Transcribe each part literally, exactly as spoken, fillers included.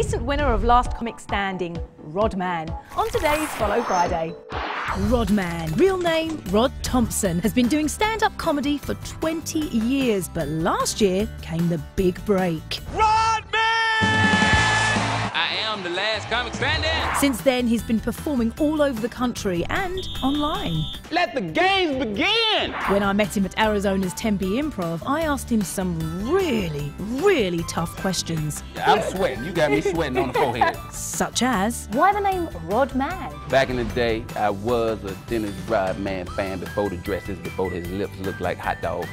recent winner of Last Comic Standing, Rod Man, on today's Follow Friday. Rod Man, real name Rod Thompson, has been doing stand-up comedy for twenty years, but last year came the big break. Rod Man! I am the last comic standing. Since then, he's been performing all over the country and online. Let the games begin! When I met him at Arizona's Tempe Improv, I asked him some really, really tough questions. I'm sweating. You got me sweating on the forehead. Such as... why the name Rod Man? Back in the day, I was a Dennis Rod Man fan before the dresses, before his lips looked like hot dog.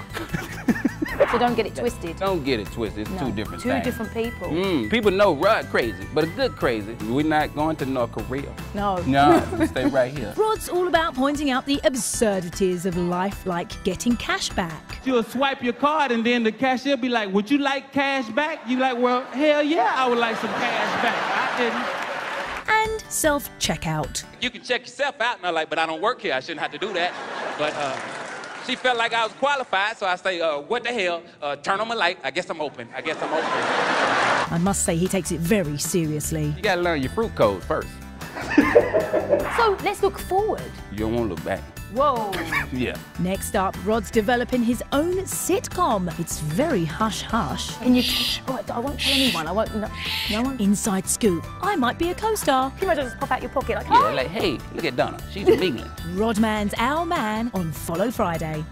So don't get it twisted. Don't get it twisted. It's no, two different two things. Two different people. Mm, people know Rod crazy, but a good crazy. We're not going to North Korea. No. No, stay right here. Rod's all about pointing out the absurdities of life, like getting cash back. You'll swipe your card and then the cashier be like, would you like cash back? You like, well, hell yeah, I would like some cash back. I didn't. And self-checkout. You can check yourself out, and I'm like, but I don't work here. I shouldn't have to do that. But, uh... she felt like I was qualified, so I say, uh, what the hell? Uh, turn on my light. I guess I'm open. I guess I'm open. I must say he takes it very seriously. You gotta learn your fruit code first. So let's look forward. You don't want to look back. Whoa. Yeah. Next up, Rod's developing his own sitcom. It's very hush-hush. Can you... Shh. Oh, I won't tell anyone. I won't... No, no one... Inside scoop. I might be a co-star. Can I just pop out your pocket like... Yeah, like, hey, look at Donna. She's from England. Rod Man's our man on Follow Friday.